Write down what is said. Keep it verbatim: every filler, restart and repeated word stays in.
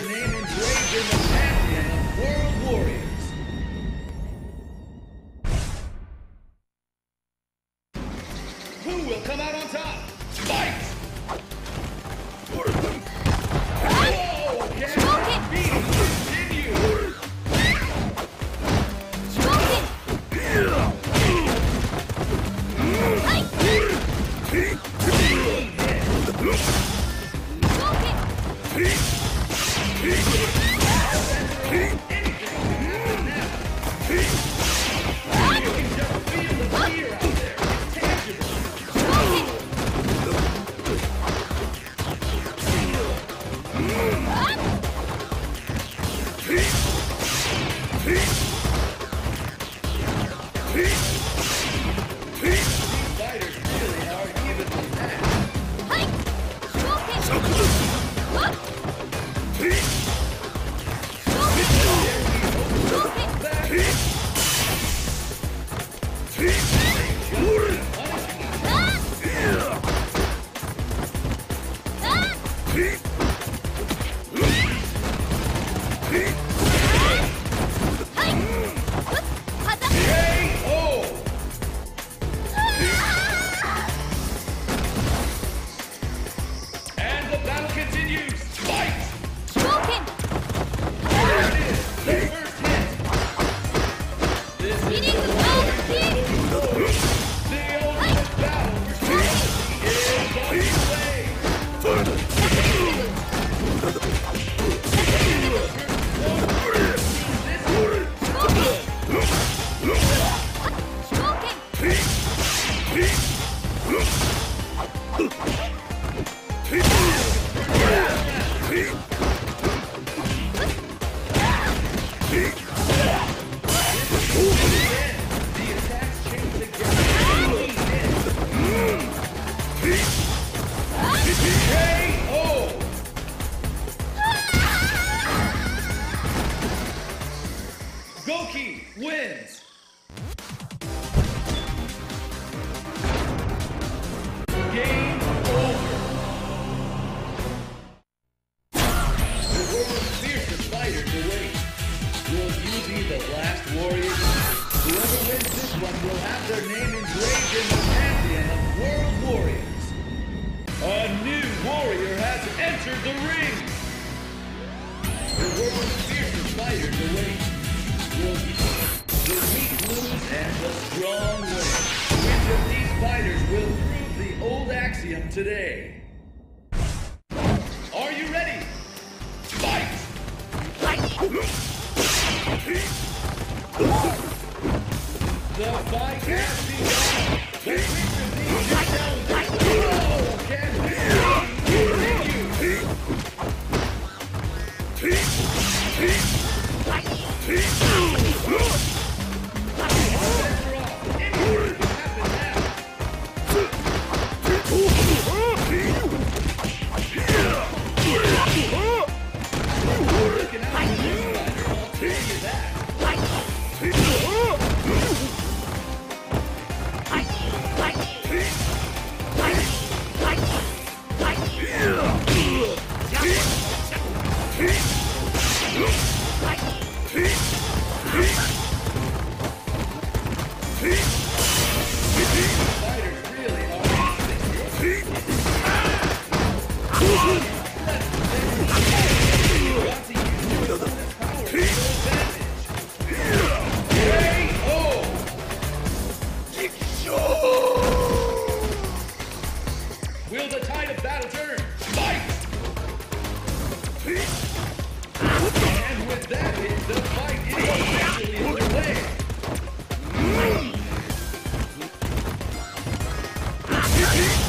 their name engraved in the pantheon of world warriors. Come out on top! Fight! Whoa! Can't beat it! Continue! Wins! Game over! The world's fiercest fighters await. Will you be the last warrior? Whoever wins this one will have their name engraved in the pantheon of world warriors. A new warrior has entered the ring! The world's fiercest fighters await. Will you The weak lose and the strong win. Which of these fighters will prove the old axiom today? Are you ready? Fight! The fight has begun! Which of these Peace.